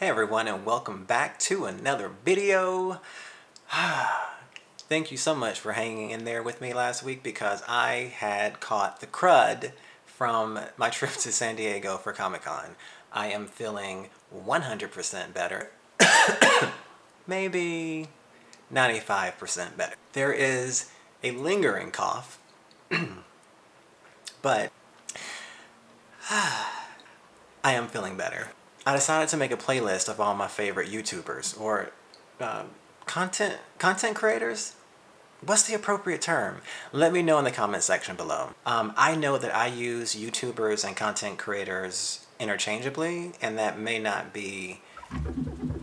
Hey everyone, and welcome back to another video. Thank you so much for hanging in there with me last week, because I had caught the crud from my trip to San Diego for Comic-Con. I am feeling 100% better. Maybe 95% better. There is a lingering cough, but I am feeling better. I decided to make a playlist of all my favorite YouTubers, or content creators? What's the appropriate term? Let me know in the comment section below. I know that I use YouTubers and content creators interchangeably, and that may not be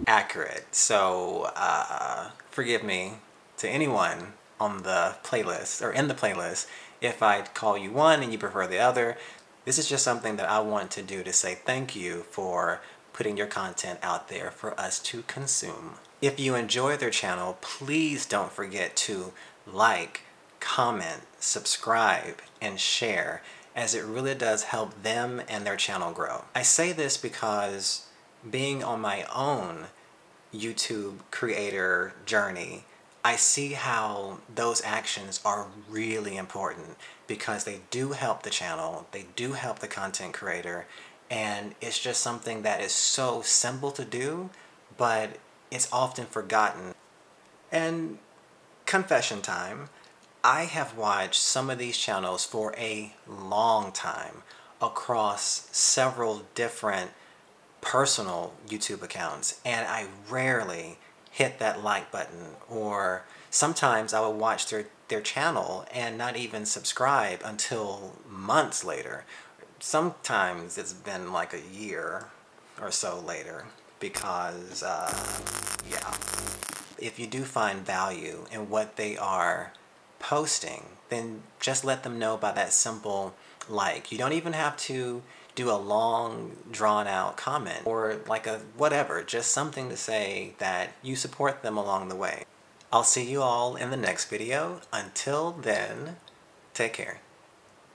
accurate. So forgive me to anyone on the playlist, or in the playlist, if I call you one and you prefer the other. This is just something that I want to do to say thank you for putting your content out there for us to consume. If you enjoy their channel, please don't forget to like, comment, subscribe, and share, as it really does help them and their channel grow. I say this because being on my own YouTube creator journey, I see how those actions are really important, because they do help the channel, they do help the content creator, and it's just something that is so simple to do, but it's often forgotten. And confession time, I have watched some of these channels for a long time across several different personal YouTube accounts, and I rarely hit that like button, or sometimes I would watch their channel and not even subscribe until months later. Sometimes it's been like a year or so later, because yeah. If you do find value in what they are posting, then just let them know by that simple like. You don't even have to do a long, drawn-out comment, or like a whatever, just something to say that you support them along the way. I'll see you all in the next video. Until then, take care.